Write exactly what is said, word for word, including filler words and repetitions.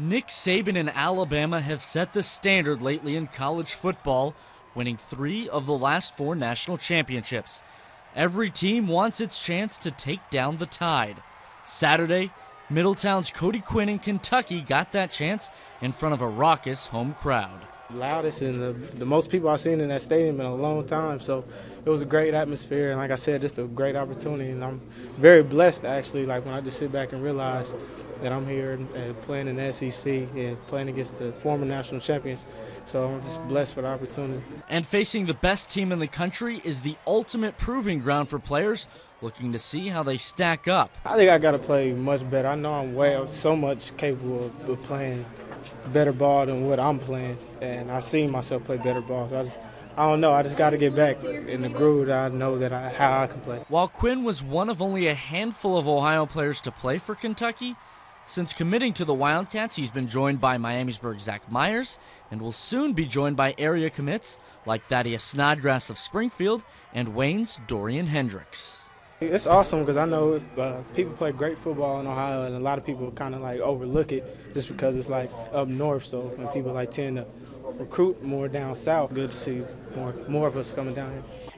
Nick Saban and Alabama have set the standard lately in college football, winning three of the last four national championships. Every team wants its chance to take down the Tide. Saturday, Middletown's Cody Quinn in Kentucky got that chance in front of a raucous home crowd. Loudest and the, the most people I've seen in that stadium in a long time, so it was a great atmosphere, and like I said, just a great opportunity, and I'm very blessed actually, like when I just sit back and realize that I'm here and, and playing in the S E C and playing against the former national champions, so I'm just blessed for the opportunity. And facing the best team in the country is the ultimate proving ground for players looking to see how they stack up. I think I got to play much better. I know I'm way so much capable of playing better ball than what I'm playing, and I've seen myself play better ball. So I just, I don't know, I just got to get back in the groove that I know that I, how I can play. While Quinn was one of only a handful of Ohio players to play for Kentucky, since committing to the Wildcats, he's been joined by Miamisburg Zach Myers and will soon be joined by area commits like Thaddeus Snodgrass of Springfield and Wayne's Dorian Hendricks. It's awesome because I know uh, people play great football in Ohio, and a lot of people kind of like overlook it just because it's like up north. So when people like tend to recruit more down south, good to see more more of us coming down here.